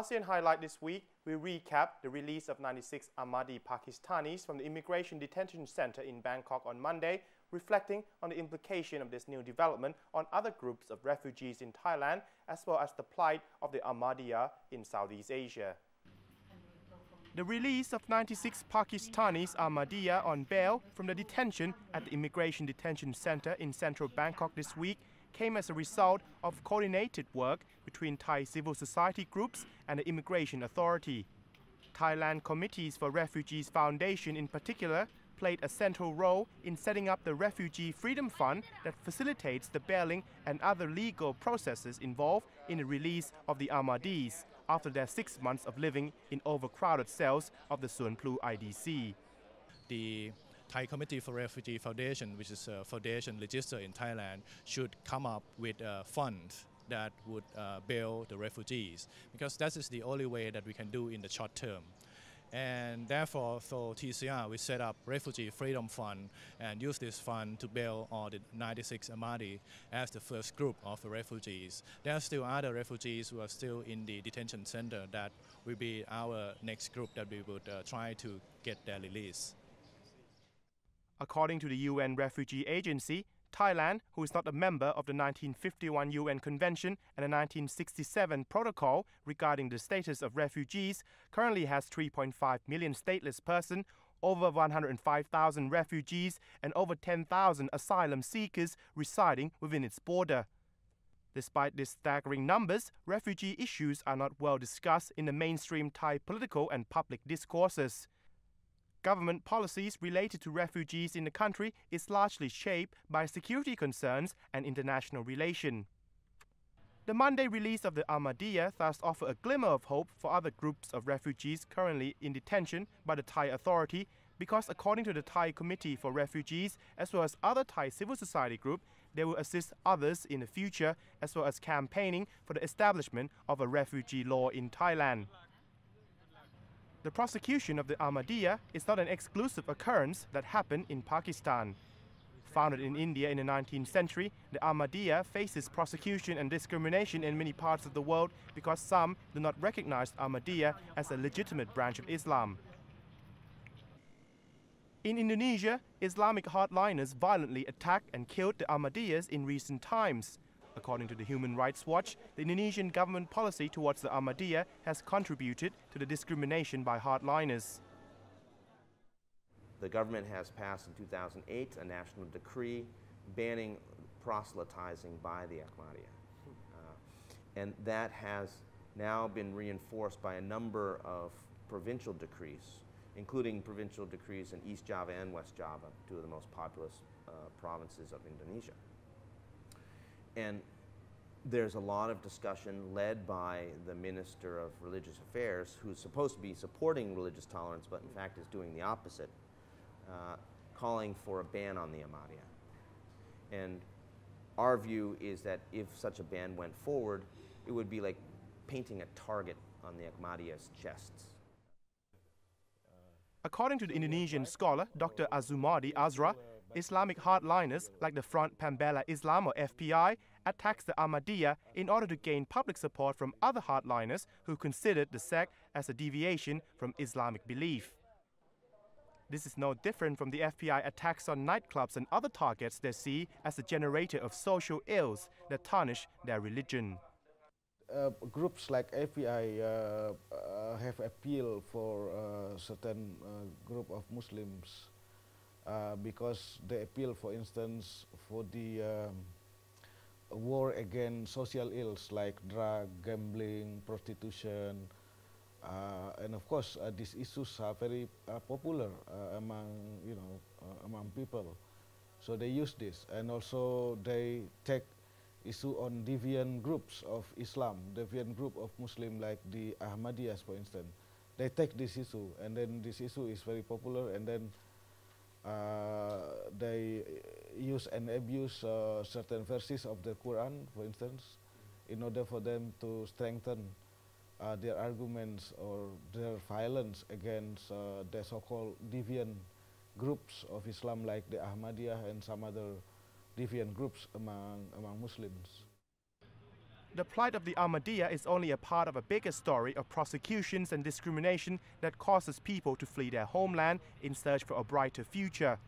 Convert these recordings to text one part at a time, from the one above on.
ASEAN Highlight this week, we recap the release of 96 Ahmadi Pakistanis from the Immigration Detention Centre in Bangkok on Monday, reflecting on the implication of this new development on other groups of refugees in Thailand, as well as the plight of the Ahmadiyya in Southeast Asia. The release of 96 Pakistanis Ahmadiyya on bail from the detention at the Immigration Detention Centre in central Bangkok this week came as a result of coordinated work between Thai civil society groups and the Immigration Authority. Thailand Committees for Refugees Foundation in particular played a central role in setting up the Refugee Freedom Fund that facilitates the bailing and other legal processes involved in the release of the Ahmadis after their 6 months of living in overcrowded cells of the Suan Plu IDC. The Thai Committee for Refugee Foundation, which is a foundation registered in Thailand, should come up with a fund that would bail the refugees, because that is the only way that we can do in the short term. And therefore, for TCR, we set up Refugee Freedom Fund and use this fund to bail all the 96 Ahmadi as the first group of refugees. There are still other refugees who are still in the detention center that will be our next group that we would try to get their release. According to the UN Refugee Agency, Thailand, who is not a member of the 1951 UN Convention and the 1967 Protocol regarding the status of refugees, currently has 3.5 million stateless persons, over 105,000 refugees and over 10,000 asylum seekers residing within its border. Despite these staggering numbers, refugee issues are not well discussed in the mainstream Thai political and public discourses. Government policies related to refugees in the country is largely shaped by security concerns and international relations. The Monday release of the Ahmadiyya thus offers a glimmer of hope for other groups of refugees currently in detention by the Thai authority, because according to the Thai Committee for Refugees, as well as other Thai civil society groups, they will assist others in the future, as well as campaigning for the establishment of a refugee law in Thailand. The prosecution of the Ahmadiyya is not an exclusive occurrence that happened in Pakistan. Founded in India in the 19th century, the Ahmadiyya faces prosecution and discrimination in many parts of the world because some do not recognize Ahmadiyya as a legitimate branch of Islam. In Indonesia, Islamic hardliners violently attacked and killed the Ahmadiyyas in recent times. According to the Human Rights Watch, the Indonesian government policy towards the Ahmadiyya has contributed to the discrimination by hardliners. The government has passed in 2008 a national decree banning proselytizing by the Ahmadiyya. And that has now been reinforced by a number of provincial decrees, including provincial decrees in East Java and West Java, two of the most populous provinces of Indonesia. And there's a lot of discussion led by the Minister of Religious Affairs, who's supposed to be supporting religious tolerance, but in fact is doing the opposite, calling for a ban on the Ahmadiyya. And our view is that if such a ban went forward, it would be like painting a target on the Ahmadiyya's chests. According to the Indonesian scholar Dr. Azyumardi Azra, Islamic hardliners like the Front Pembela Islam, or FPI, attacks the Ahmadiyya in order to gain public support from other hardliners who considered the sect as a deviation from Islamic belief. This is no different from the FPI attacks on nightclubs and other targets they see as a generator of social ills that tarnish their religion. Groups like FPI have appeal for a certain group of Muslims. Because they appeal, for instance, for the war against social ills like drug, gambling, prostitution, and of course these issues are very popular among, among people. So they use this, and also they take issue on deviant groups of Islam, deviant group of Muslim like the Ahmadiyyas, for instance. They take this issue, and then this issue is very popular, and then they use and abuse certain verses of the Quran, for instance, in order for them to strengthen their arguments or their violence against the so-called deviant groups of Islam like the Ahmadiyya and some other deviant groups among Muslims. The plight of the Ahmadiyya is only a part of a bigger story of prosecutions and discrimination that causes people to flee their homeland in search for a brighter future.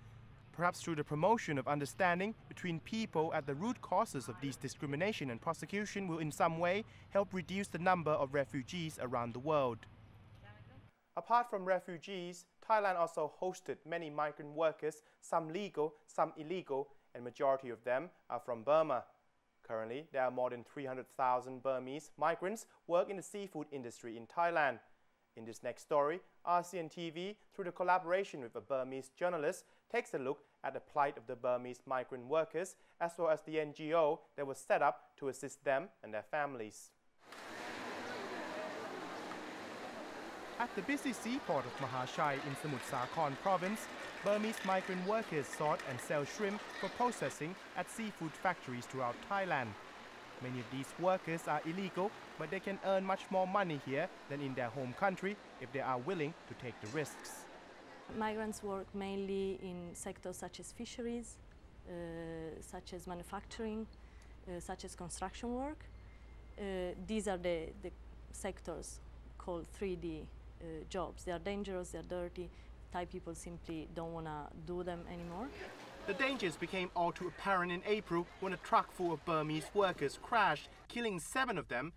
Perhaps through the promotion of understanding between people at the root causes of these discrimination and prosecution will in some way help reduce the number of refugees around the world. Apart from refugees, Thailand also hosted many migrant workers, some legal, some illegal, and majority of them are from Burma. Currently, there are more than 300,000 Burmese migrants working in the seafood industry in Thailand. In this next story, RCN TV, through the collaboration with a Burmese journalist, takes a look at the plight of the Burmese migrant workers as well as the NGO that was set up to assist them and their families. At the busy seaport of Mahachai in Samut Sakhon province, Burmese migrant workers sort and sell shrimp for processing at seafood factories throughout Thailand. Many of these workers are illegal, but they can earn much more money here than in their home country if they are willing to take the risks. Migrants work mainly in sectors such as fisheries, such as manufacturing, such as construction work. These are the sectors called 3D jobs. They are dangerous, they are dirty. Thai people simply don't want to do them anymore. The dangers became all too apparent in April when a truck full of Burmese workers crashed, killing 7 of them.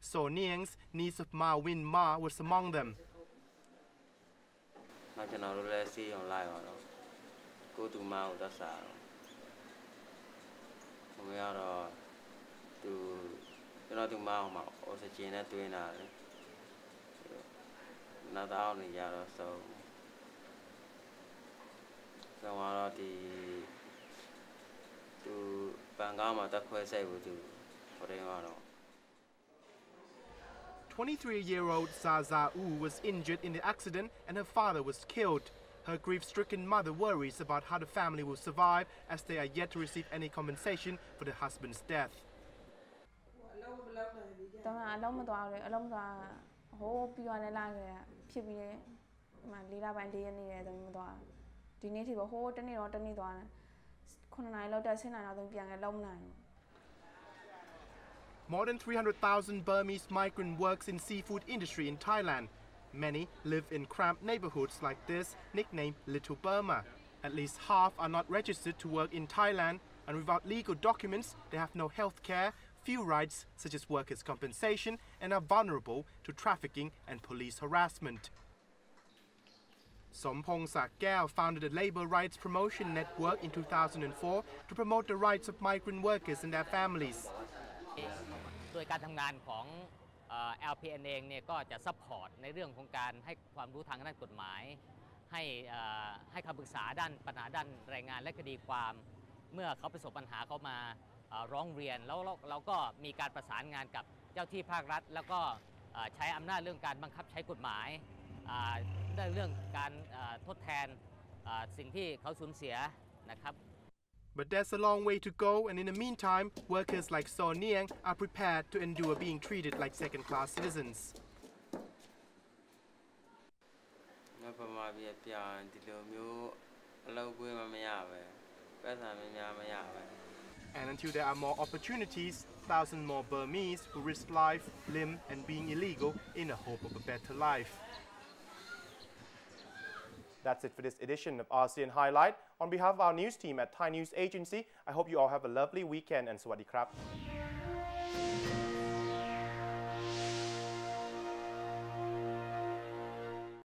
So Niang's niece of Ma Win Ma was among them.23-year-old Za Za Oo was injured in the accident and her father was killed. Her grief-stricken mother worries about how the family will survive as they are yet to receive any compensation for the husband's death. More than 300,000 Burmese migrant works in seafood industry in Thailand. Many live in cramped neighborhoods like this, nicknamed Little Burma. At least half are not registered to work in Thailand, and without legal documents, they have no health care, few rights such as workers' compensation, and are vulnerable to trafficking and police harassment. Sompong Sakaew founded the Labor Rights Promotion Network in 2004 to promote the rights of migrant workers and their families. But there's a long way to go, and in the meantime, workers like So Niang are prepared to endure being treated like second-class citizens. And until there are more opportunities, thousands more Burmese who risk life, limb, and being illegal in the hope of a better life. That's it for this edition of ASEAN Highlight. On behalf of our news team at Thai News Agency, I hope you all have a lovely weekend and สวัสดีครับ